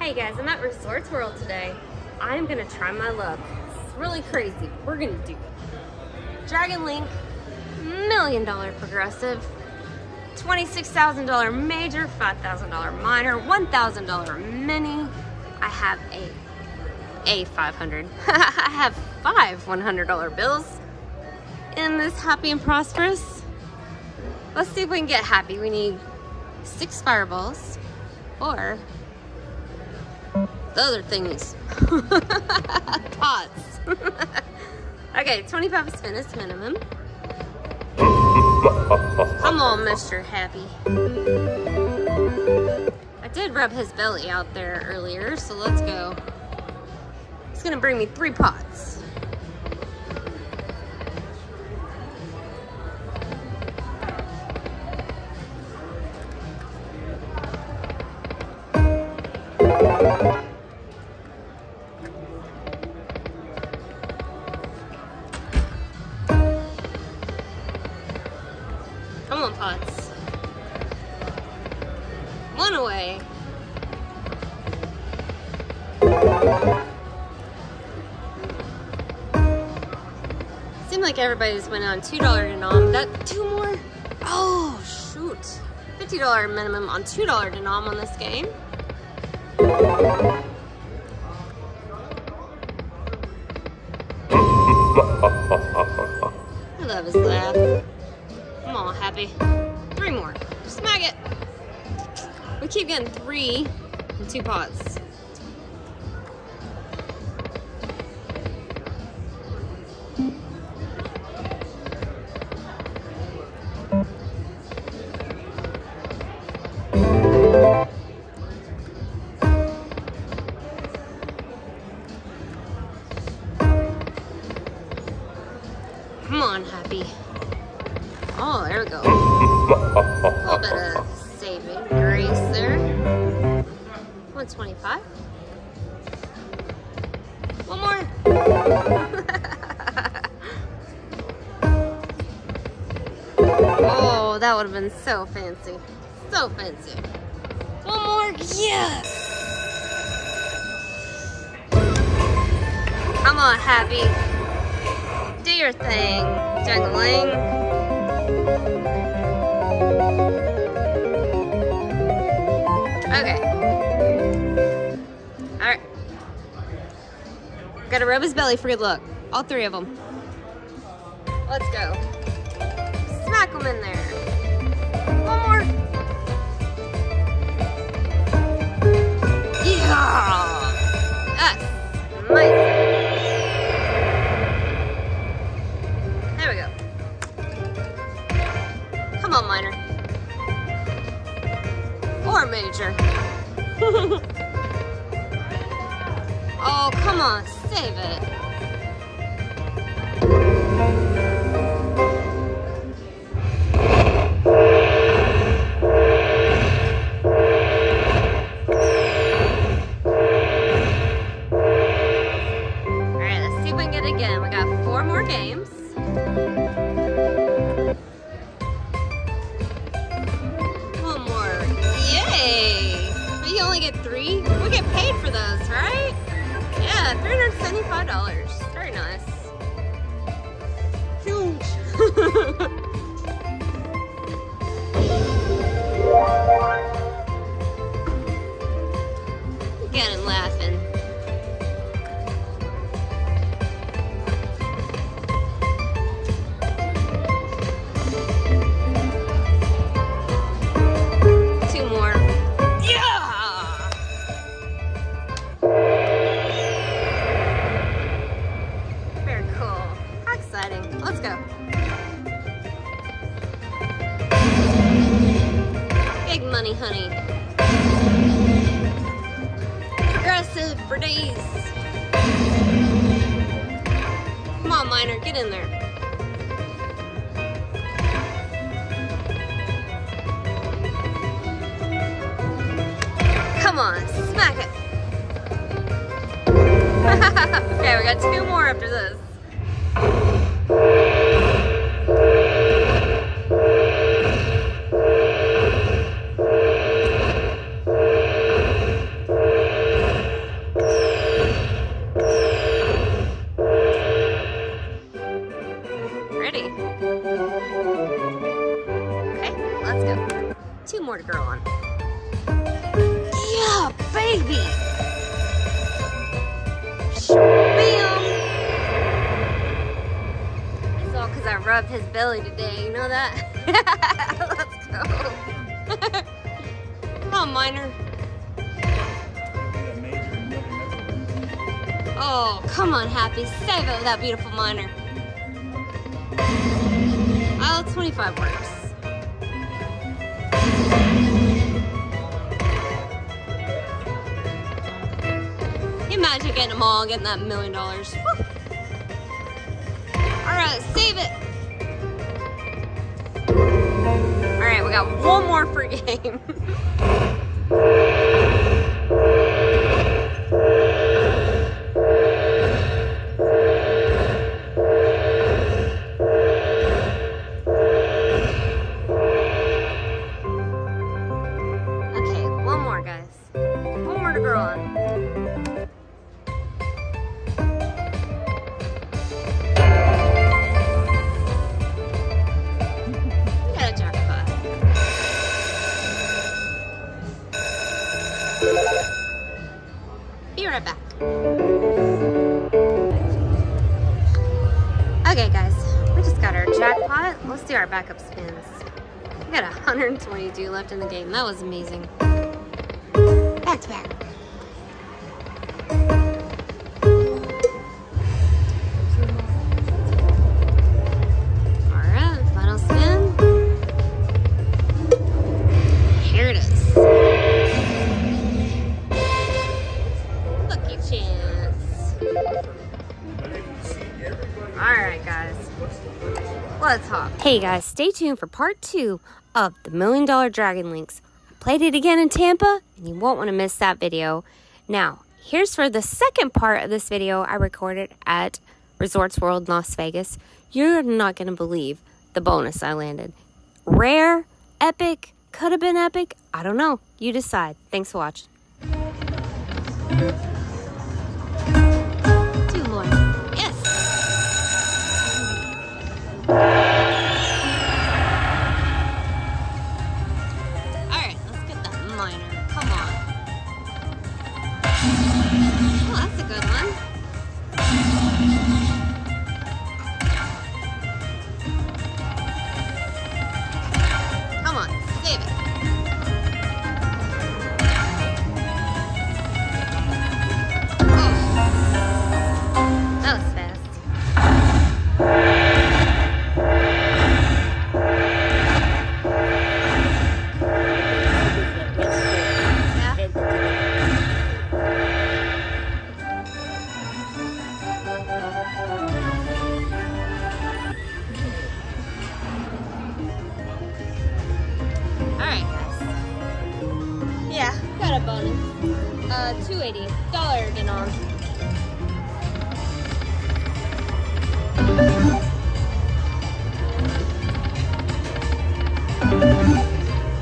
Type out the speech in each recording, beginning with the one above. Hey guys, I'm at Resorts World today. I'm gonna try my luck. It's really crazy. We're gonna do it. Dragon Link, $1 million progressive, $26,000 major, $5,000 minor, $1,000 mini. I have a 500. I have five $100 bills in this Happy and Prosperous. Let's see if we can get happy. We need 6 fireballs or the other things. Pots. Okay, 25 spin is minimum. Come on, Mr. Happy. I did rub his belly out there earlier, so let's go. It's gonna bring me 3 pots. Come on, pots. 1 away. Seemed like everybody just went on $2 denom. That 2 more? Oh, shoot. $50 minimum on $2 denom on this game. I love his laugh. I'm all happy. 3 more. Just smack it. We keep getting 3 and 2 pots. Come on, happy. Oh, there we go. A little bit of saving grace there. 125. 1 more. Oh, that would have been so fancy. So fancy. 1 more. Yes! Come on, happy. Do your thing, Dragon Link. Okay. Alright. Gotta rub his belly for good luck. All 3 of them. Let's go. Smack them in there. 1 more. Yeah! That's nice. There we go. Come on, minor. Or major. Oh, come on, save it. Alright, let's see if we can get it again. We got 4 more games. Only get 3. We get paid for those, right? Yeah, $375. Very nice. Huge. Again, I'm laughing. Let's go. Big money, honey. Progressive for days. Come on, minor, get in there. Come on, smack it. Okay, we got 2 more after this. rubbed his belly today, you know that? Let's go. Come on, Minor. Oh, come on, Happy. Save it with that beautiful Minor. Aisle 25 works. Imagine getting them all, getting that $1 million. Alright, save it. Alright, we got one more for game. Okay, one more, guys. One more to grow on. Okay guys, we just got our jackpot. Let's do our backup spins. We got 122 left in the game. That was amazing. Back to back. Alright, final spin. Here it is. Lucky chance. Alright guys, let's hop. Hey guys, stay tuned for part 2 of the $1 Million Dragon Links. I played it again in Tampa, and you won't want to miss that video. Now, here's for the second part of this video I recorded at Resorts World Las Vegas. You're not going to believe the bonus I landed. Rare, epic, could have been epic, I don't know. You decide. Thanks for watching. $280 denom.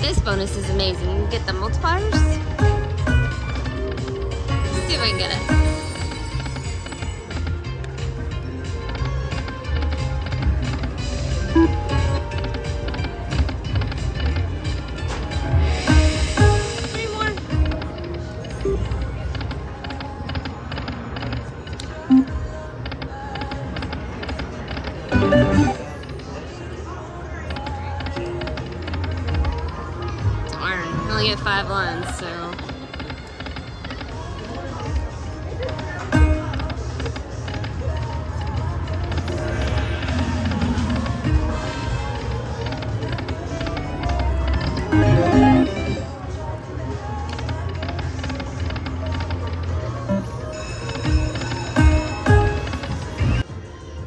This bonus is amazing. You can get the multipliers. Let's see if I can get it. Get 5 lines, so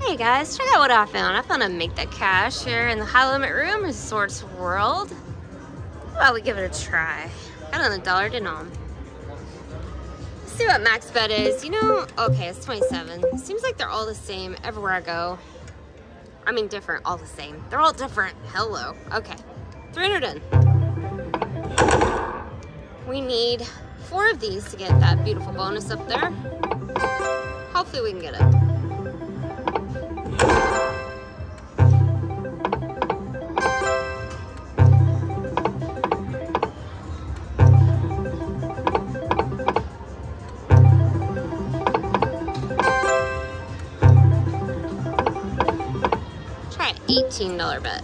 hey guys, check out what I found. I found a Make That Cash here in the high limit room, Resorts World. Well, we give it a try. Got on the dollar denom. Let's see what max bet is. You know, okay, it's 27. Seems like they're all the same everywhere I go. I mean, different, all the same. They're all different. Hello. Okay, 300 in. We need 4 of these to get that beautiful bonus up there. Hopefully we can get it. $18 bet.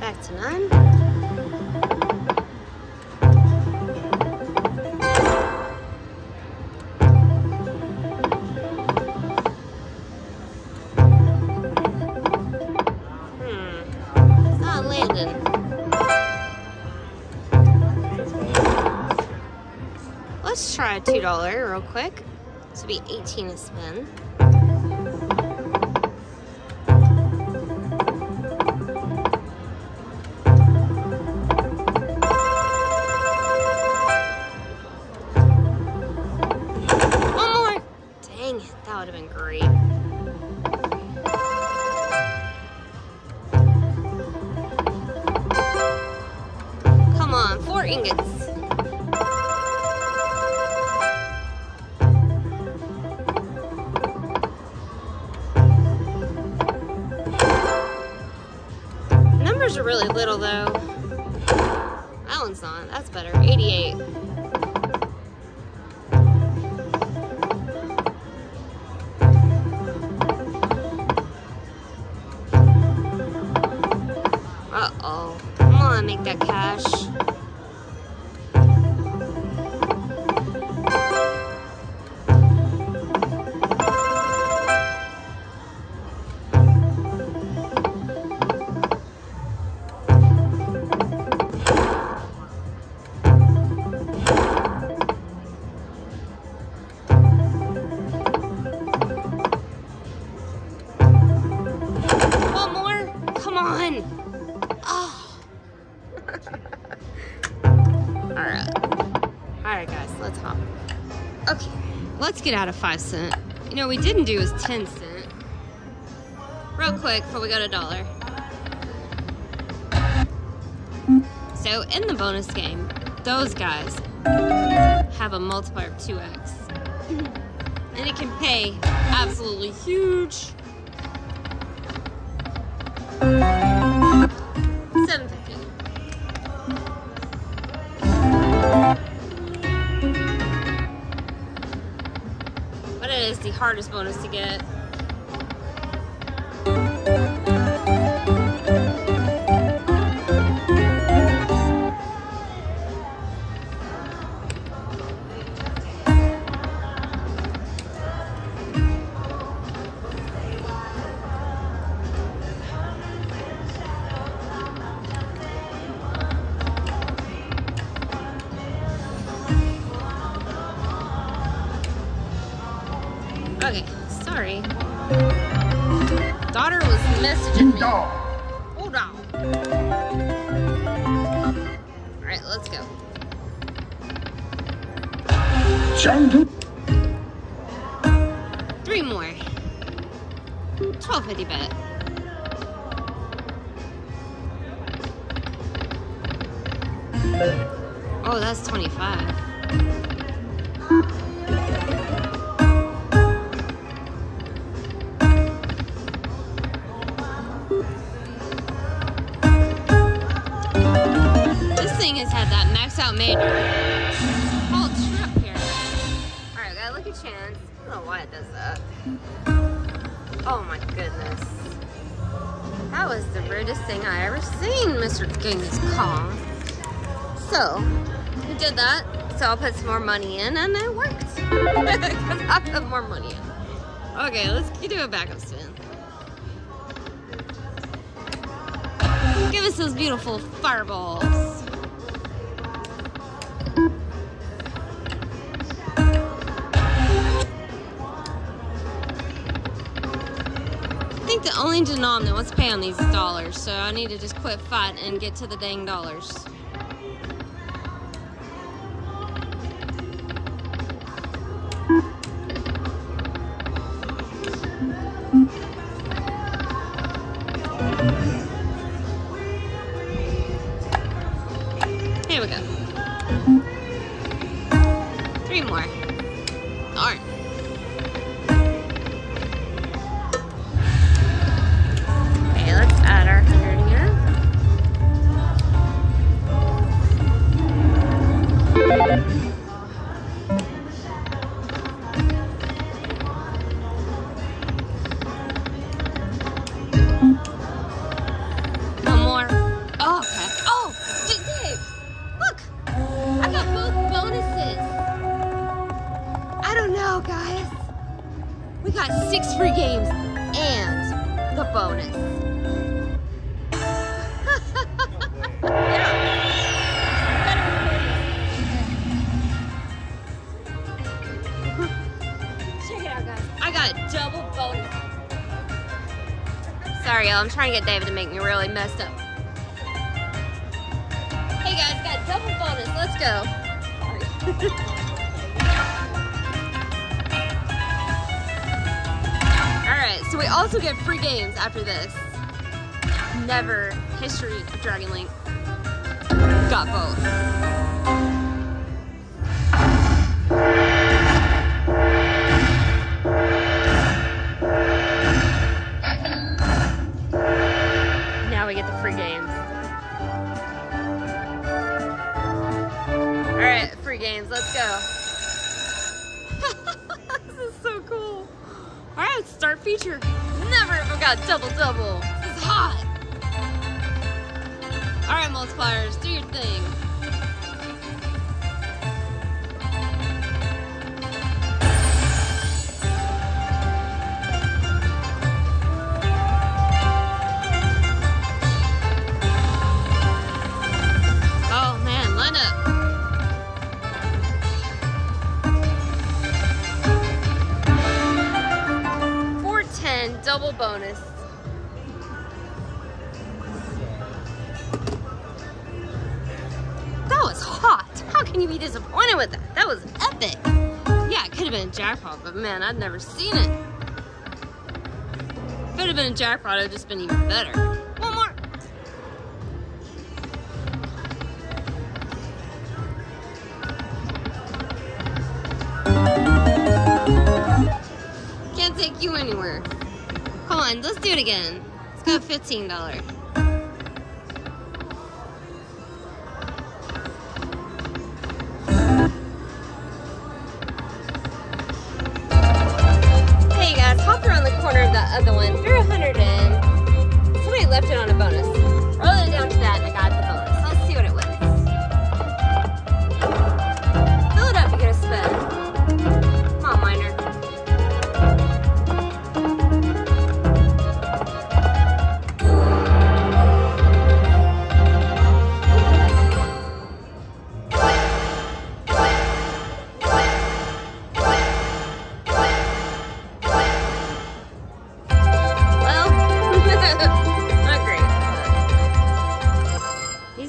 Back to 9. Not landing. Let's try a $2 real quick. This will be 18 to spend. One more! Dang it, that would have been great. Come on, 4 ingots. Are really little though. That one's not. That's better. 88. Uh-oh. Come on, make that cash. Alright guys, let's hop. Okay, let's get out of 5 cent. You know, we didn't do is 10 cent. Real quick before we go to $1. So in the bonus game, those guys have a multiplier of 2x. And it can pay absolutely huge. Is the hardest bonus to get. Okay, sorry. Daughter was messaging me. Hold on. All right, let's go. Jungle. 3 more. 12.50 bet. Oh, that's 25. Has had that maxed out major whole trip here. Alright, gotta look at chance. I don't know why it does that. Oh my goodness. That was the rudest thing I ever seen, Mr. Genghis Kong. So, we did that. So I'll put some more money in and it worked. Because I put more money in. Okay, let's do a backup spin. Give us those beautiful fireballs. I think the only denominator wants to pay on these dollars, so I need to just quit fighting and get to the dang dollars. Here we go. 3 more. Darn. 6 free games, and the bonus. Check it out, guys. I got a double bonus. Sorry, y'all. I'm trying to get David to make me really messed up. Hey, guys. Got double bonus. Let's go. Sorry. Alright, so we also get free games after this. Never history of Dragon Link. Got both. Now we get the free games. Alright, free games, let's go. Alright, start feature. Never ever got double. This is hot. Alright, multipliers, do your thing. Double bonus. That was hot. How can you be disappointed with that? That was epic. Yeah, it could have been a jackpot, but man, I've never seen it. If it had been a jackpot, it would have just been even better. One more. Can't take you anywhere. Come on, let's do it again. Let's go $15. Hey guys, hop around the corner of that other one. Threw 100 in. Somebody left it on a bonus. Roll it down to that and I got the bonus. Let's see what it wins. Fill it up to get a spin. Come on, Miner.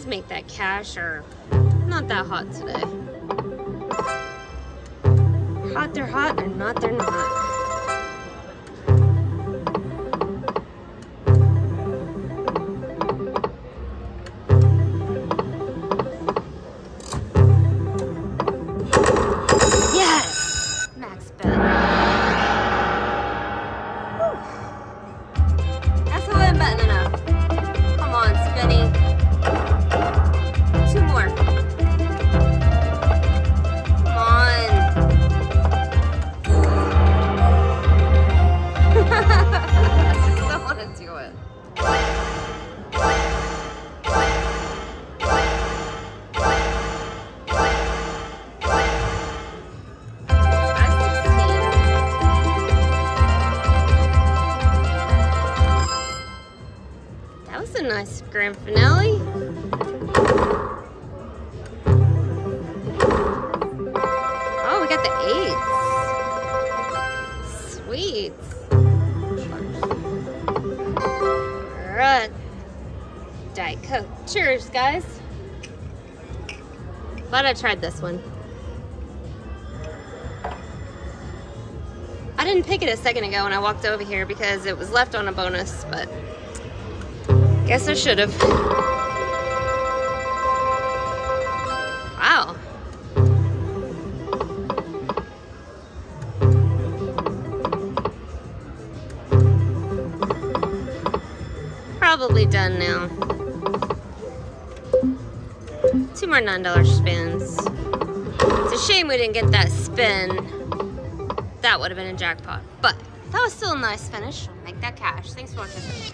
Make that cash or not that hot today. Hot, they're hot, or not, they're not. Yes! Max bet. That's all I'm betting enough. Come on, Spinny. Nice grand finale. Oh, we got the 8s. Sweet. Alright. Diet Coke. Cheers, guys. Glad I tried this one. I didn't pick it a second ago when I walked over here because it was left on a bonus, but guess I should have. Wow. Probably done now. 2 more $9 spins. It's a shame we didn't get that spin. That would have been a jackpot. But that was still a nice finish. Make that cash. Thanks for watching.